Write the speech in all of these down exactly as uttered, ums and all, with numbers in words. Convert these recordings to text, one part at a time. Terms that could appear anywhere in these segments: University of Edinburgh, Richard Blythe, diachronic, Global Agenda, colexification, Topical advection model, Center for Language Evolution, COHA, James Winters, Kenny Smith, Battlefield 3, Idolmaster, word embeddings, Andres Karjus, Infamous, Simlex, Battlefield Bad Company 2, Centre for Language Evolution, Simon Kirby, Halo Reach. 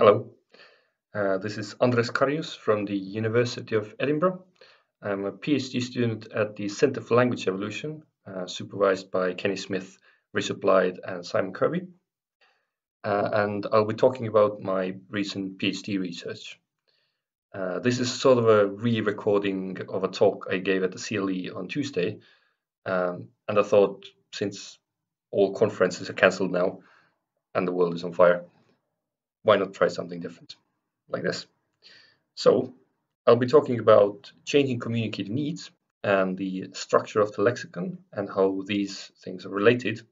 Hello, uh, this is Andres Karjus from the University of Edinburgh. I'm a PhD student at the Center for Language Evolution, uh, supervised by Kenny Smith, Richard Blythe and Simon Kirby. Uh, and I'll be talking about my recent PhD research. Uh, this is sort of a re-recording of a talk I gave at the C L E on Tuesday. Um, and I thought, since all conferences are cancelled now and the world is on fire, why not try something different like this? So I'll be talking about changing communicative needs and the structure of the lexicon and how these things are related.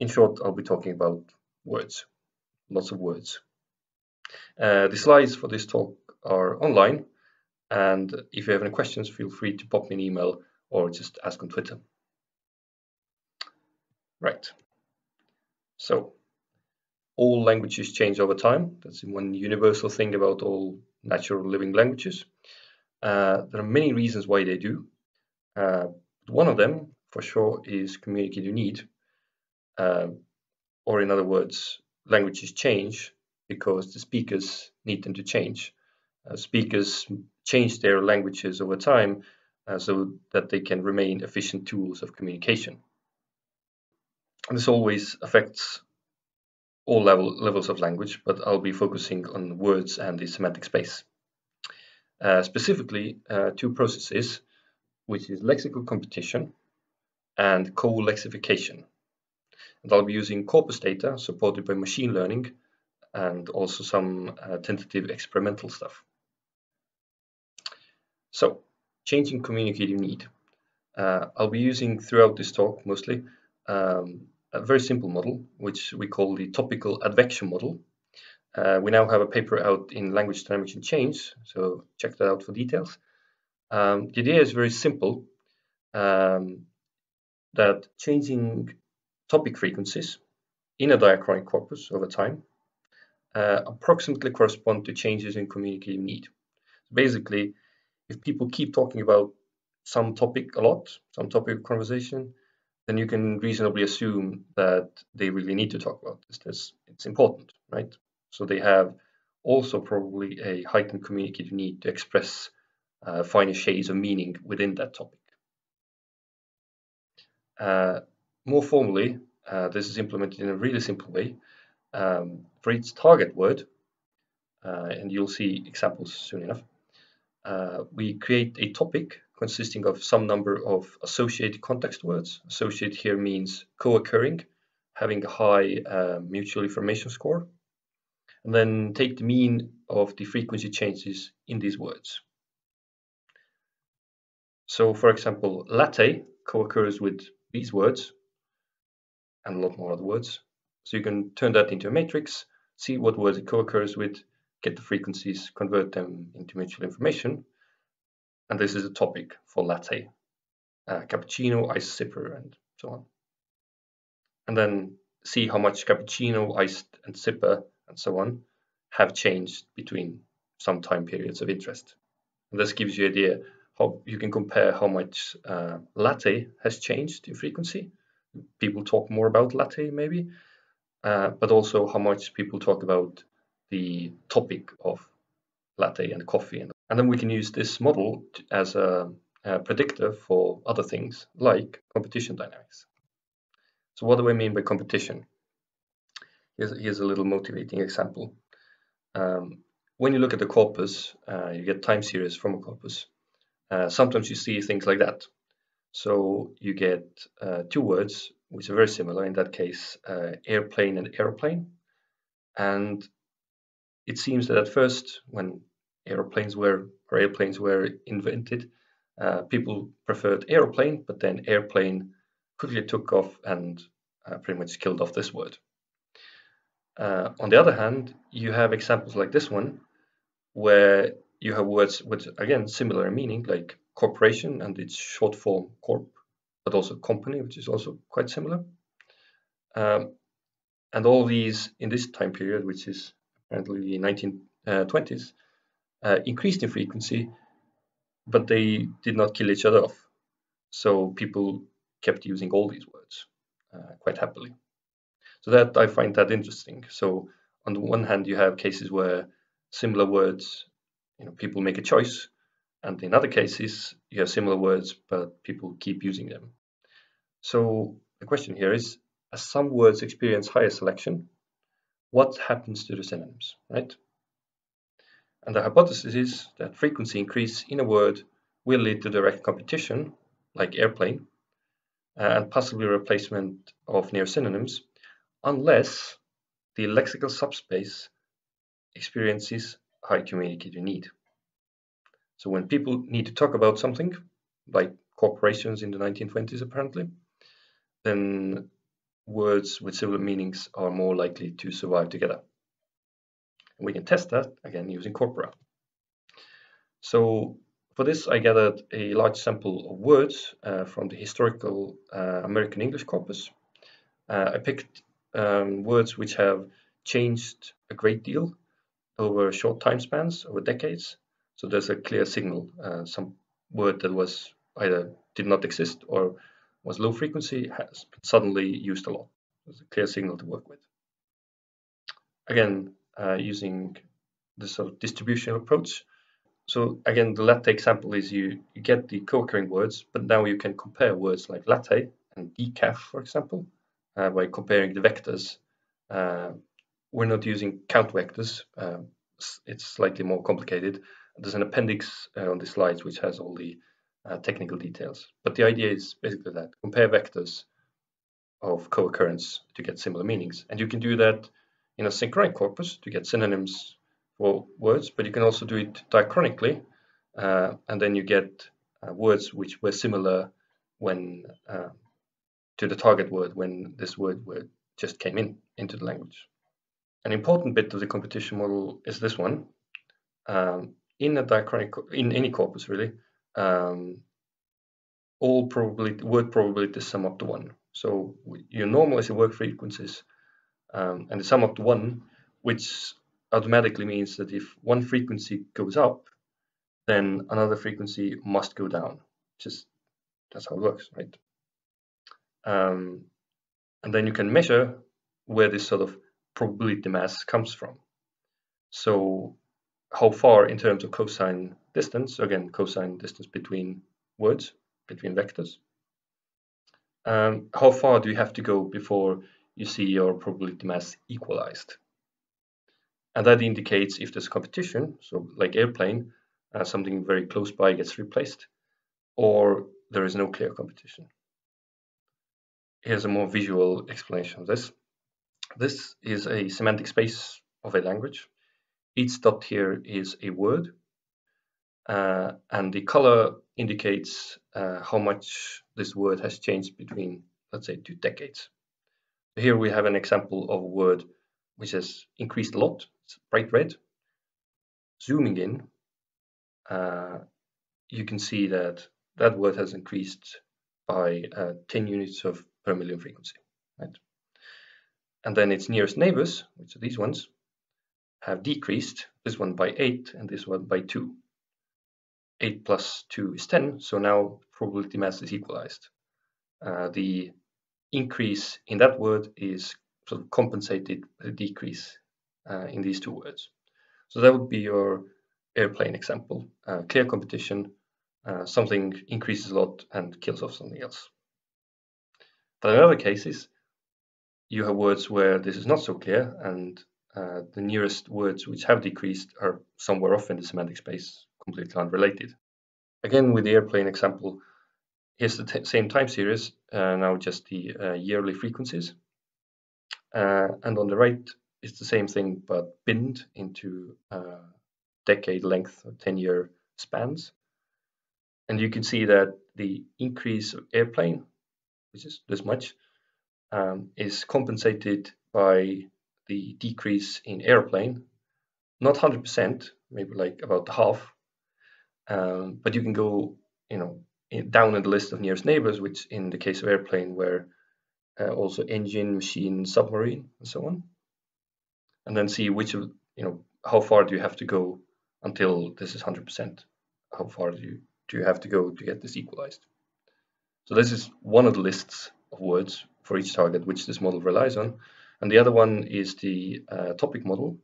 In short, I'll be talking about words, lots of words. Uh, the slides for this talk are online, and if you have any questions, feel free to pop me an email or just ask on Twitter. Right, so all languages change over time. That's one universal thing about all natural living languages. Uh, there are many reasons why they do. Uh, one of them, for sure, is communicative need. Uh, or in other words, languages change because the speakers need them to change. Uh, speakers change their languages over time uh, so that they can remain efficient tools of communication. And this always affects all level, levels of language, but I'll be focusing on words and the semantic space. Uh, specifically, uh, two processes, which is lexical competition and colexification. And I'll be using corpus data supported by machine learning and also some uh, tentative experimental stuff. So, changing communicative need. Uh, I'll be using throughout this talk mostly um, a very simple model, which we call the topical advection model. Uh, we now have a paper out in Language Dynamics and Change, so check that out for details. Um, the idea is very simple, um, that changing topic frequencies in a diachronic corpus over time uh, approximately correspond to changes in communicative need. Basically, if people keep talking about some topic a lot, some topic of conversation, then you can reasonably assume that they really need to talk about this. It's, it's important, right? So they have also probably a heightened communicative need to express uh, finer shades of meaning within that topic. Uh, more formally, uh, this is implemented in a really simple way. Um, for each target word, uh, and you'll see examples soon enough, uh, we create a topic consisting of some number of associated context words. Associate here means co-occurring, having a high uh, mutual information score. And then take the mean of the frequency changes in these words. So for example, latte co-occurs with these words and a lot more other words. So you can turn that into a matrix, see what words it co-occurs with, get the frequencies, convert them into mutual information. And this is a topic for latte, uh, cappuccino, iced sipper, and so on. And then see how much cappuccino, iced, and sipper, and so on, have changed between some time periods of interest. And this gives you an idea how you can compare how much uh, latte has changed in frequency. People talk more about latte, maybe, uh, but also how much people talk about the topic of latte and coffee. And And then we can use this model to, as a, a predictor for other things like competition dynamics. So what do I mean by competition? Here's, here's a little motivating example. Um, when you look at the corpus, uh, you get time series from a corpus. Uh, sometimes you see things like that. So you get uh, two words which are very similar, in that case, uh, airplane and aeroplane. And it seems that at first, when airplanes were or airplanes were invented, uh, people preferred aeroplane, but then airplane quickly took off and uh, pretty much killed off this word. Uh, on the other hand, you have examples like this one, where you have words with, again, similar meaning, like corporation and its short form corp, but also company, which is also quite similar. Um, and all these in this time period, which is apparently the nineteen twenties, Uh, increased in frequency, but they did not kill each other off. So people kept using all these words uh, quite happily. So that I find that interesting. So on the one hand, you have cases where similar words, you know, people make a choice, and in other cases, you have similar words, but people keep using them. So the question here is, as some words experience higher selection, what happens to the synonyms, right? And the hypothesis is that frequency increase in a word will lead to direct competition, like airplane, and possibly replacement of near synonyms, unless the lexical subspace experiences high communicative need. So when people need to talk about something, like corporations in the nineteen twenties apparently, then words with similar meanings are more likely to survive together. And we can test that, again, using corpora. So for this, I gathered a large sample of words uh, from the historical uh, American English corpus. Uh, I picked um, words which have changed a great deal over short time spans, over decades. So there's a clear signal, uh, some word that was either did not exist or was low frequency has suddenly used a lot. There's a clear signal to work with. Again, uh, using this sort of distributional approach. So again, the latte example is you, you get the co-occurring words, but now you can compare words like latte and decaf, for example, uh, by comparing the vectors. Uh, we're not using count vectors. Uh, it's slightly more complicated. There's an appendix uh, on the slides which has all the uh, technical details. But the idea is basically that compare vectors of co-occurrence to get similar meanings. And you can do that in a synchronic corpus to get synonyms for words, but you can also do it diachronically. Uh, and then you get uh, words which were similar when uh, to the target word when this word, word just came in into the language. An important bit of the competition model is this one. Um, In a diachronic, in any corpus really, um, all probability, word probabilities sum up to one. So you normalize the word frequencies um, and they sum up to one, which automatically means that if one frequency goes up, then another frequency must go down. Just that's how it works, right? Um, and then you can measure where this sort of probability mass comes from. So how far in terms of cosine distance, again, cosine distance between words, between vectors. Um, how far do you have to go before you see your probability mass equalized? And that indicates if there's competition, so like airplane, uh, something very close by gets replaced, or there is no clear competition. Here's a more visual explanation of this. This is a semantic space of a language. Each dot here is a word, uh, and the color indicates uh, how much this word has changed between, let's say, two decades. So here we have an example of a word which has increased a lot, it's bright red. Zooming in, uh, you can see that that word has increased by uh, ten units of per million frequency, right? And then its nearest neighbors, which are these ones, have decreased, this one by eight and this one by two. eight plus two is ten, so now probability mass is equalized. Uh, the increase in that word is sort of compensated by the decrease uh, in these two words. So that would be your airplane example. Uh, clear competition, uh, something increases a lot and kills off something else. But in other cases, you have words where this is not so clear, and Uh, the nearest words which have decreased are somewhere off in the semantic space, completely unrelated. Again, with the airplane example, here's the same time series, uh, now just the uh, yearly frequencies. Uh, and on the right, it's the same thing, but binned into uh, decade length, ten year spans. And you can see that the increase of airplane, which is this much, um, is compensated by the decrease in airplane, not one hundred percent, maybe like about half, um, but you can go, you know, in, down in the list of nearest neighbors, which in the case of airplane were uh, also engine, machine, submarine, and so on, and then see which of, you know, how far do you have to go until this is one hundred percent? How far do you do you have to go to get this equalized? So this is one of the lists of words for each target, which this model relies on. And the other one is the uh, topic model.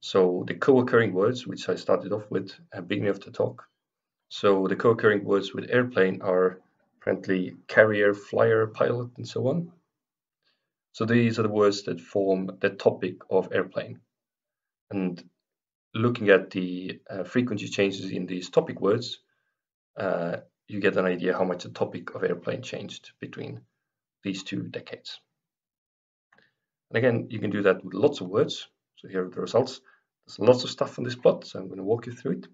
So the co-occurring words, which I started off with at the beginning of the talk. So the co-occurring words with airplane are apparently carrier, flyer, pilot, and so on. So these are the words that form the topic of airplane. And looking at the uh, frequency changes in these topic words, uh, you get an idea how much the topic of airplane changed between these two decades. And again, you can do that with lots of words. So here are the results. There's lots of stuff on this plot, so I'm going to walk you through it.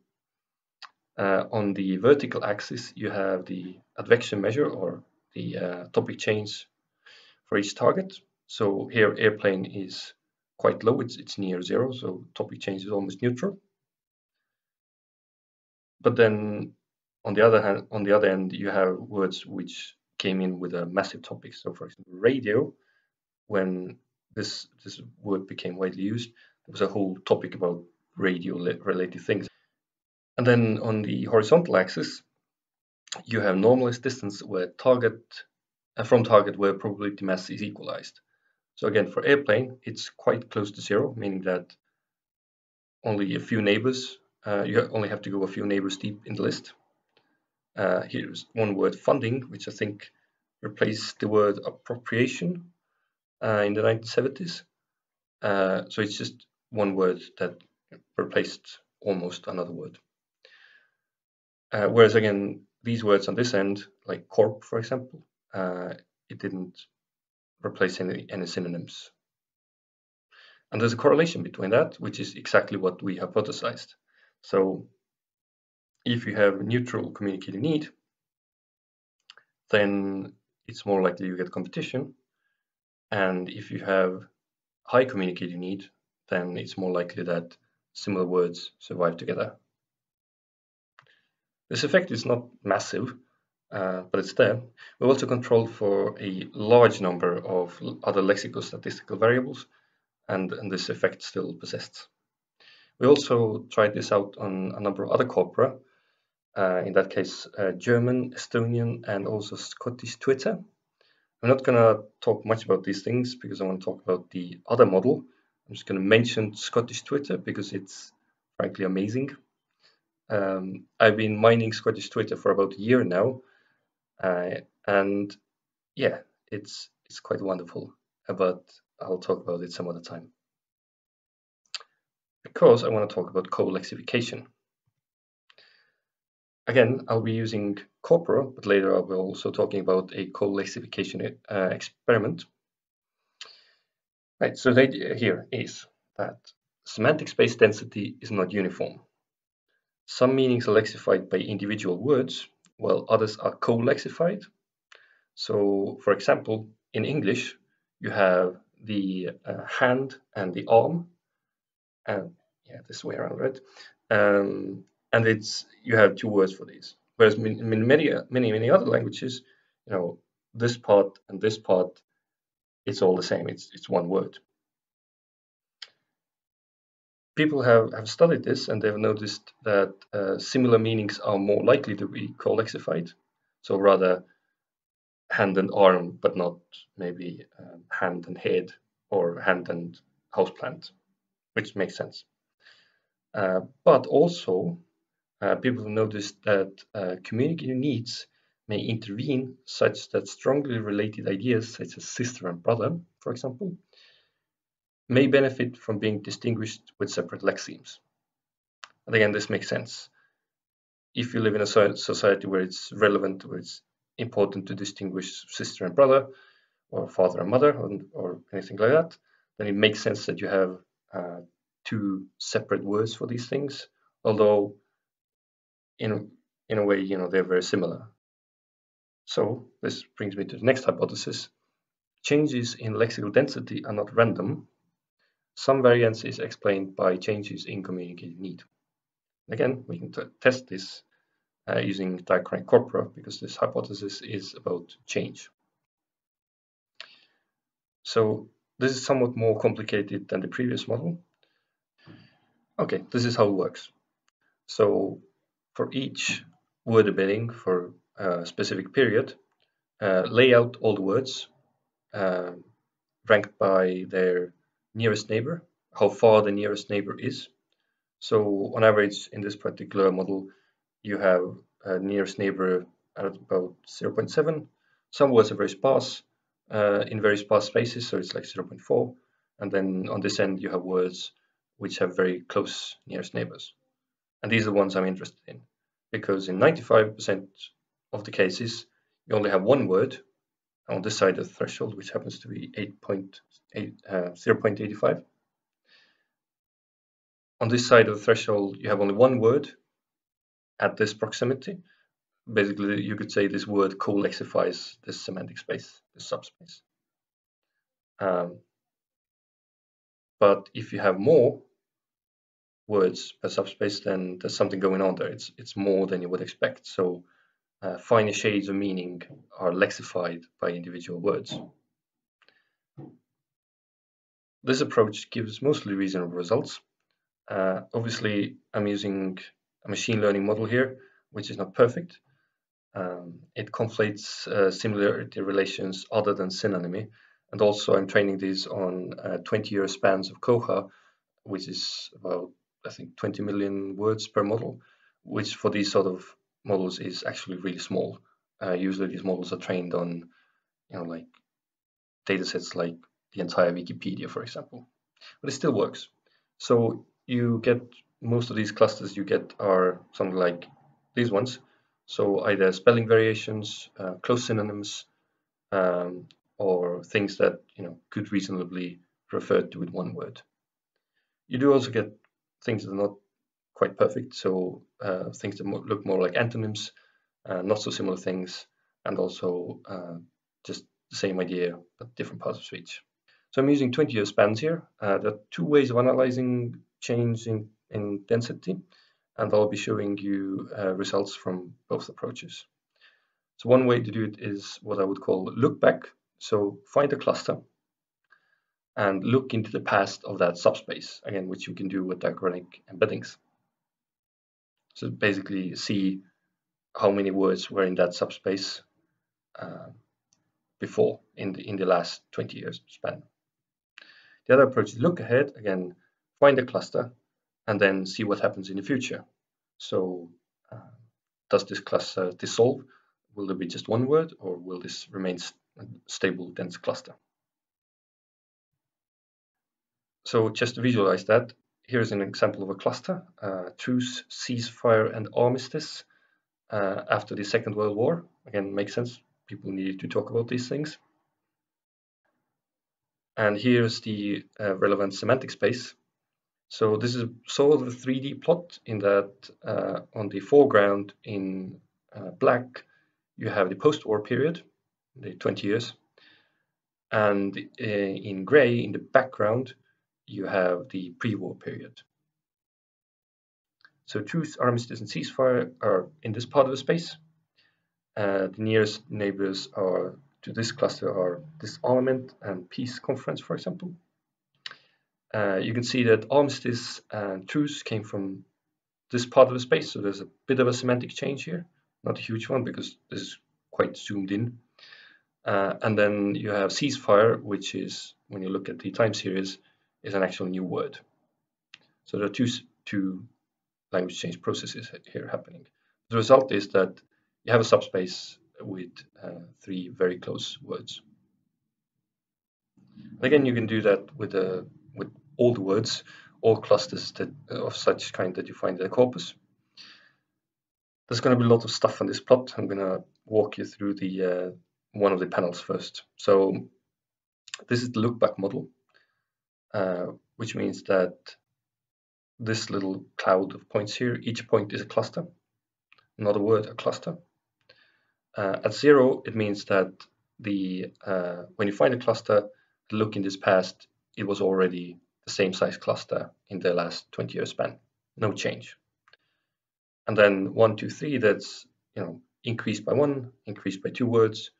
Uh, on the vertical axis, you have the advection measure or the uh, topic change for each target. So here airplane is quite low, it's, it's near zero, so topic change is almost neutral. But then on the other hand, on the other end, you have words which came in with a massive topic. So for example, radio, when this, this word became widely used, there was a whole topic about radio-related things. And then on the horizontal axis, you have normalized distance where target uh, from target where probability mass is equalized. So again, for airplane, it's quite close to zero, meaning that only a few neighbors, uh, you only have to go a few neighbors deep in the list. Uh, here's one word, funding, which I think replaced the word appropriation uh, in the nineteen seventies. Uh, so it's just one word that replaced almost another word. Uh, whereas again, these words on this end, like corp, for example, uh, it didn't replace any, any synonyms. And there's a correlation between that, which is exactly what we hypothesized. So if you have a neutral communicative need, then it's more likely you get competition. And if you have high communicative need, then it's more likely that similar words survive together. This effect is not massive, uh, but it's there. We also control for a large number of other lexical statistical variables, and, and this effect still persists. We also tried this out on a number of other corpora, uh, in that case uh, German, Estonian, and also Scottish Twitter. I'm not going to talk much about these things because I want to talk about the other model. I'm just going to mention Scottish Twitter because it's frankly amazing. Um, I've been mining Scottish Twitter for about a year now, uh, and yeah, it's it's quite wonderful, but I'll talk about it some other time. Because I want to talk about colexification. Again, I'll be using corpora, but later I'll be also talking about a colexification uh, experiment. Right, so the idea here is that semantic space density is not uniform. Some meanings are lexified by individual words, while others are co-lexified. So, for example, in English, you have the uh, hand and the arm, and yeah, this way around, right? Um, and it's you have two words for these. Whereas in many, many, many other languages, you know, this part and this part, it's all the same. It's it's one word. People have, have studied this and they've noticed that uh, similar meanings are more likely to be colexified. So rather hand and arm, but not maybe uh, hand and head or hand and houseplant, which makes sense. Uh, but also uh, people have noticed that uh, communicative needs may intervene such that strongly related ideas such as sister and brother, for example, may benefit from being distinguished with separate lexemes. And again, this makes sense. If you live in a society where it's relevant, where it's important to distinguish sister and brother, or father and mother, or, or anything like that, then it makes sense that you have uh, two separate words for these things, although in, in a way, you know, they're very similar. So this brings me to the next hypothesis. Changes in lexical density are not random. Some variance is explained by changes in communicative need. Again, we can test this uh, using diachronic corpora because this hypothesis is about change. So this is somewhat more complicated than the previous model. Okay, this is how it works. So for each word embedding for a specific period, uh, lay out all the words, uh, ranked by their nearest neighbor, how far the nearest neighbor is. So on average, in this particular model, you have a nearest neighbor at about zero point seven. Some words are very sparse, uh, in very sparse spaces, so it's like zero point four. And then on this end, you have words which have very close nearest neighbors. And these are the ones I'm interested in, because in ninety-five percent of the cases, you only have one word on this side of the threshold, which happens to be zero point eight five. On this side of the threshold, you have only one word at this proximity. Basically, you could say this word colexifies this semantic space, this subspace. Um, but if you have more words per subspace, then there's something going on there. It's, it's more than you would expect. So uh, finer shades of meaning are lexified by individual words. This approach gives mostly reasonable results. Uh, obviously, I'm using a machine learning model here, which is not perfect. Um, it conflates uh, similarity relations other than synonymy. And also, I'm training these on uh, twenty year spans of COHA, which is about, I think, twenty million words per model, which for these sort of models is actually really small. Uh, usually, these models are trained on, you know, like datasets like the entire Wikipedia, for example. But it still works. So you get most of these clusters you get are something like these ones. So either spelling variations, uh, close synonyms, um, or things that, you know, could reasonably refer to with one word. You do also get things that are not quite perfect. So uh, things that mo look more like antonyms, uh, not so similar things, and also uh, just the same idea, but different parts of speech. So I'm using twenty year spans here. Uh, there are two ways of analyzing change in, in density, and I'll be showing you uh, results from both approaches. So one way to do it is what I would call look back. So find a cluster and look into the past of that subspace, again, which you can do with diachronic embeddings. So basically see how many words were in that subspace uh, before in the, in the last twenty years span. The other approach is look ahead, again, find a cluster and then see what happens in the future. So uh, does this cluster dissolve? Will there be just one word, or will this remain st a stable, dense cluster? So just to visualize that, here's an example of a cluster, uh, truce, ceasefire and armistice uh, after the Second World War. Again, makes sense. People needed to talk about these things. And here's the uh, relevant semantic space. So this is sort of a three D plot in that uh, on the foreground in uh, black, you have the post-war period, the twenty years. And uh, in gray, in the background, you have the pre-war period. So truce, armistice and ceasefire are in this part of the space. Uh, the nearest neighbors are to this cluster are disarmament and peace conference, for example. Uh, you can see that armistice and truce came from this part of the space, so there's a bit of a semantic change here. Not a huge one, because this is quite zoomed in. Uh, and then you have ceasefire, which is, when you look at the time series, is an actual new word. So there are two, two language change processes here happening. The result is that you have a subspace with uh, three very close words. And again, you can do that with, a, with all the words, all clusters that, of such kind that you find in a corpus. There's going to be a lot of stuff on this plot. I'm going to walk you through the uh, one of the panels first. So this is the look-back model, uh, which means that this little cloud of points here, each point is a cluster, not a word, a cluster. Uh, at zero, it means that the uh, when you find a cluster, look in this past, it was already the same size cluster in the last twenty year span, no change. And then one, two, three, that's, you know, increased by one, increased by two words.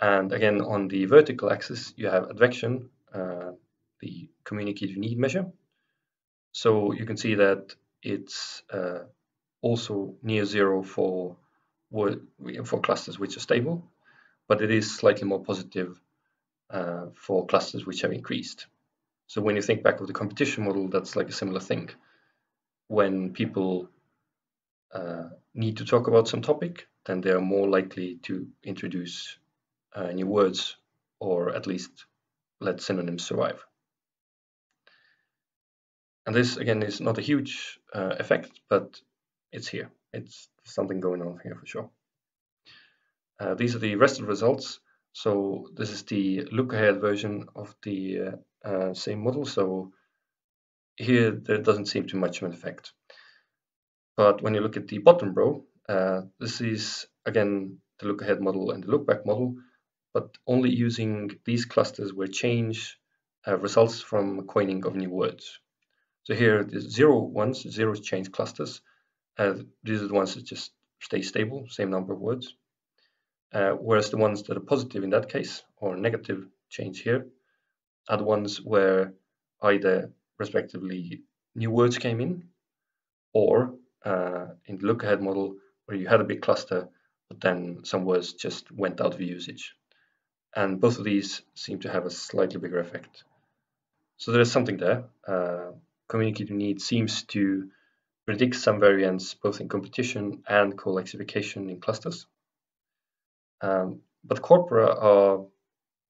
And again, on the vertical axis, you have advection, uh, the communicative need measure. So you can see that it's uh, also near zero for word, for clusters which are stable, but it is slightly more positive uh, for clusters which have increased. So when you think back of the competition model, that's like a similar thing. When people uh, need to talk about some topic, then they are more likely to introduce uh, new words, or at least let synonyms survive. And this, again, is not a huge uh, effect, but it's here. It's something going on here for sure. Uh, these are the rested results. So this is the look-ahead version of the uh, uh, same model. So here, there doesn't seem to much of an effect. But when you look at the bottom row, uh, this is, again, the look-ahead model and the look-back model, but only using these clusters where change uh, results from coining of new words. So here, the zero ones, zero change clusters. Uh, these are the ones that just stay stable, same number of words. Uh, whereas the ones that are positive in that case, or negative change here, are the ones where either respectively new words came in, or uh, in the look-ahead model where you had a big cluster, but then some words just went out of usage. And both of these seem to have a slightly bigger effect. So there is something there. Uh, Communicative need seems to predict some variance both in competition and colexification in clusters. Um, but corpora are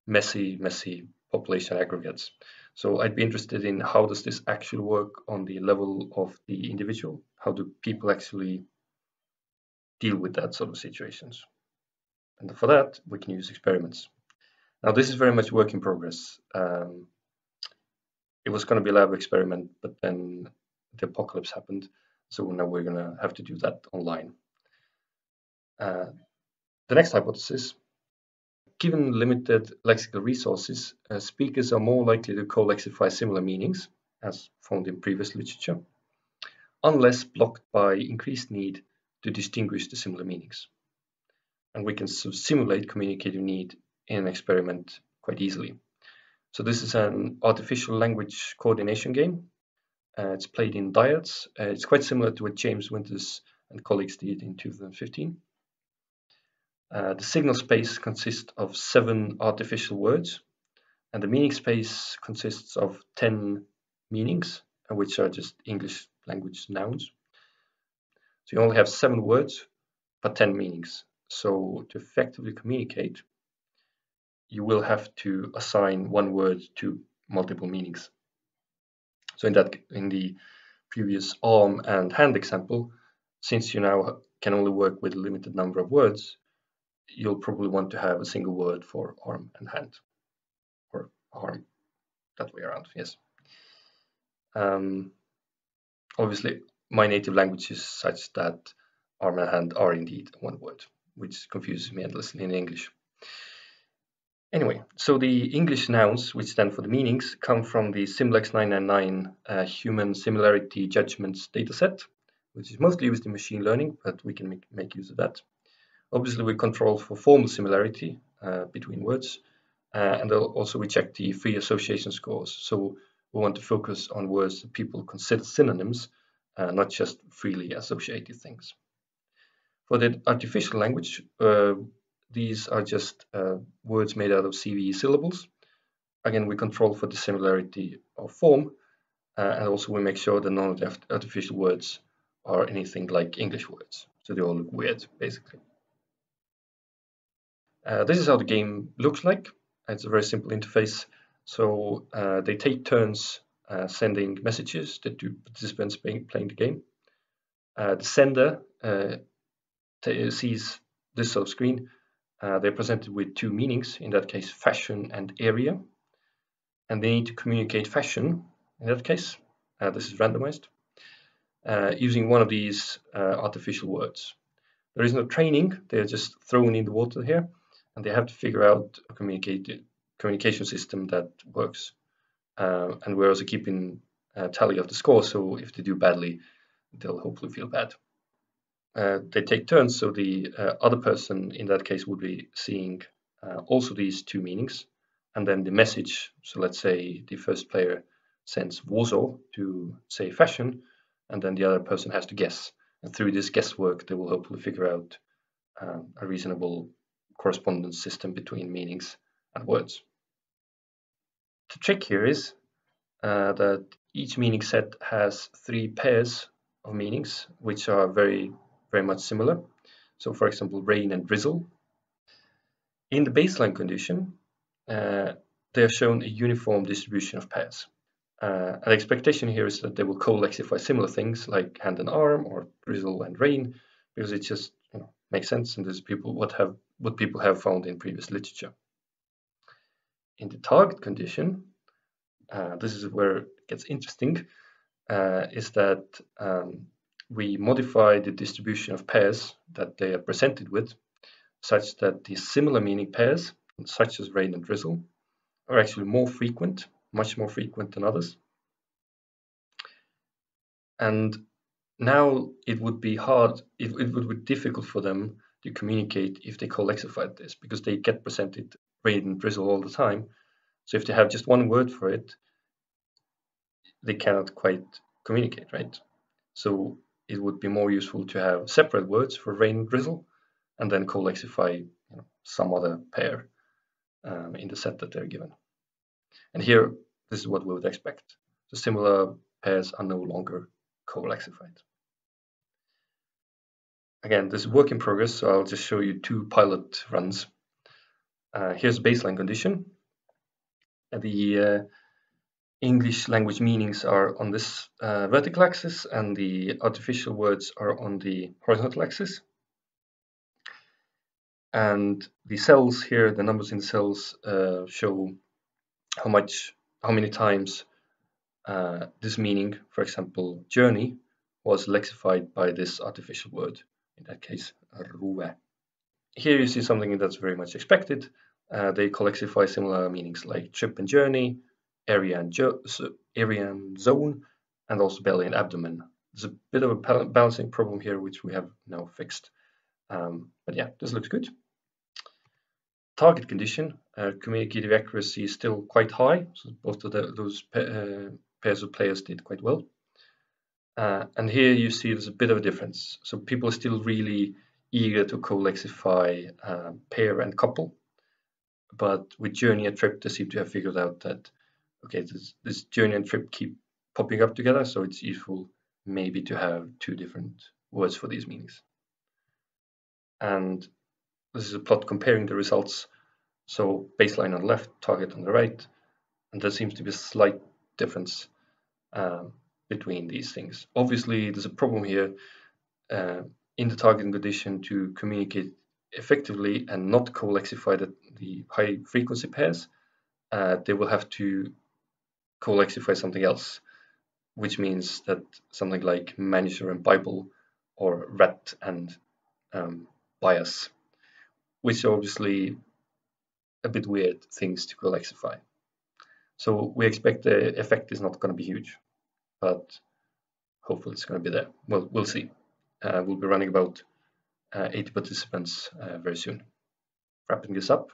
messy, messy population aggregates. So I'd be interested in how does this actually work on the level of the individual? How do people actually deal with that sort of situations? And for that, we can use experiments. Now, this is very much work in progress. Um, It was going to be a lab experiment, but then the apocalypse happened. So now we're going to have to do that online. Uh, the next hypothesis. Given limited lexical resources, uh, speakers are more likely to colexify similar meanings, as found in previous literature, unless blocked by increased need to distinguish the similar meanings. And we can simulate communicative need in an experiment quite easily. So this is an artificial language coordination game. Uh, it's played in dyads. Uh, it's quite similar to what James Winters and colleagues did in two thousand fifteen. Uh, the signal space consists of seven artificial words, and the meaning space consists of ten meanings, which are just English language nouns. So you only have seven words, but ten meanings. So to effectively communicate, you will have to assign one word to multiple meanings. So in that, in the previous arm and hand example, since you now can only work with a limited number of words, you'll probably want to have a single word for arm and hand, or arm that way around. Yes. Um, obviously, my native language is such that arm and hand are indeed one word, which confuses me endlessly in English. Anyway, so the English nouns, which stand for the meanings, come from the Simlex nine nine nine uh, Human Similarity Judgments dataset, which is mostly used in machine learning, but we can make, make use of that. Obviously, we control for formal similarity uh, between words, uh, and also we check the free association scores. So we want to focus on words that people consider synonyms, uh, not just freely associated things. For the artificial language, uh, these are just uh, words made out of C V E syllables. Again, we control for the similarity of form, uh, and also we make sure that none of the artificial words are anything like English words. So they all look weird, basically. Uh, this is how the game looks like. It's a very simple interface. So uh, they take turns uh, sending messages to two participants playing, playing the game. Uh, the sender uh, sees this sort of screen. Uh, they're presented with two meanings, in that case fashion and area, and they need to communicate fashion, in that case, uh, this is randomized, uh, using one of these uh, artificial words. There is no training, they're just thrown in the water here, and they have to figure out a communication system that works. Uh, and we're also keeping a tally of the score, so if they do badly, they'll hopefully feel bad. Uh, they take turns, so the uh, other person in that case would be seeing uh, also these two meanings, and then the message. So let's say the first player sends Warsaw to say fashion, and then the other person has to guess. And through this guesswork, they will hopefully figure out um, a reasonable correspondence system between meanings and words. The trick here is uh, that each meaning set has three pairs of meanings, which are very, very much similar. So, for example, rain and drizzle. In the baseline condition, uh, they are shown a uniform distribution of pairs. Uh, an expectation here is that they will colexify similar things like hand and arm or drizzle and rain, because it just you know, makes sense, and there's people what have what people have found in previous literature. In the target condition, uh, this is where it gets interesting, uh, is that um, we modify the distribution of pairs that they are presented with, such that the similar meaning pairs, such as rain and drizzle, are actually more frequent, much more frequent than others. And now it would be hard, it, it would be difficult for them to communicate if they colexified this, because they get presented rain and drizzle all the time. So if they have just one word for it, they cannot quite communicate, right? So it would be more useful to have separate words for rain and drizzle, and then colexify you know, some other pair um, in the set that they're given. And here, this is what we would expect. So similar pairs are no longer colexified. Again, this is work in progress, so I'll just show you two pilot runs. Uh, here's baseline condition. And the uh, English language meanings are on this uh, vertical axis, and the artificial words are on the horizontal axis. And the cells here, the numbers in the cells uh, show how much, how many times uh, this meaning, for example, journey, was lexified by this artificial word, in that case, ruhe. Here you see something that's very much expected. Uh, they colexify similar meanings like trip and journey, area and, jo area and zone, and also belly and abdomen. There's a bit of a balancing problem here, which we have now fixed. Um, but yeah, this looks good. Target condition, uh, communicative accuracy is still quite high, so both of the, those pa uh, pairs of players did quite well. Uh, and here you see there's a bit of a difference. So people are still really eager to colexify uh, pair and couple, but with journey and trip, they seem to have figured out that, okay, this, this journey and trip keep popping up together, so it's useful maybe to have two different words for these meanings. And this is a plot comparing the results. So baseline on the left, target on the right, and there seems to be a slight difference um, between these things. Obviously, there's a problem here uh, in the targeting condition to communicate effectively and not colexify the, the high frequency pairs. Uh, they will have to colexify something else, which means that something like manager and Bible, or rat and um, bias, which are obviously a bit weird things to colexify. So we expect the effect is not going to be huge, but hopefully it's going to be there. Well, we'll see. Uh, we'll be running about uh, eighty participants uh, very soon. Wrapping this up,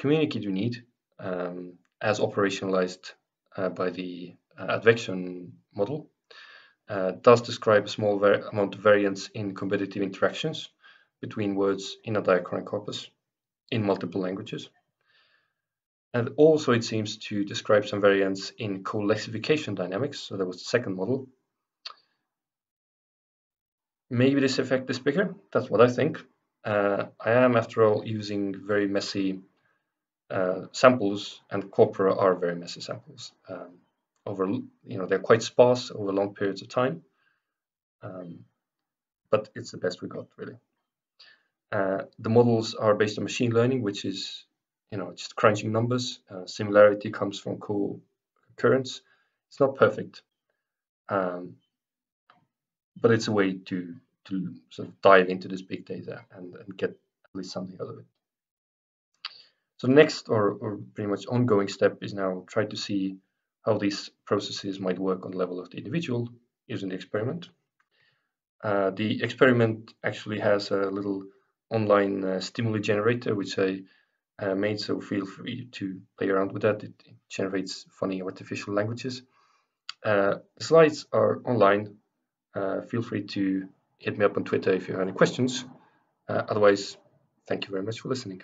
communicative need, um, as operationalized uh, by the uh, advection model, uh, does describe a small amount of variance in competitive interactions between words in a diachronic corpus in multiple languages. And also it seems to describe some variance in colexification dynamics, so that was the second model. Maybe this effect is bigger, that's what I think. Uh, I am, after all, using very messy uh, samples, and corpora are very messy samples. Um, over, you know, they're quite sparse over long periods of time, um, but it's the best we got, really. Uh, the models are based on machine learning, which is, you know, just crunching numbers. Uh, similarity comes from co-occurrence. It's not perfect, um, but it's a way to, to sort of dive into this big data and, and get at least something out of it. So next, or, or pretty much ongoing step, is now try to see how these processes might work on the level of the individual using the experiment. Uh, the experiment actually has a little online uh, stimuli generator, which I uh, made, so feel free to play around with that. It, it generates funny artificial languages. Uh, the slides are online. Uh, feel free to hit me up on Twitter if you have any questions. Uh, otherwise, thank you very much for listening.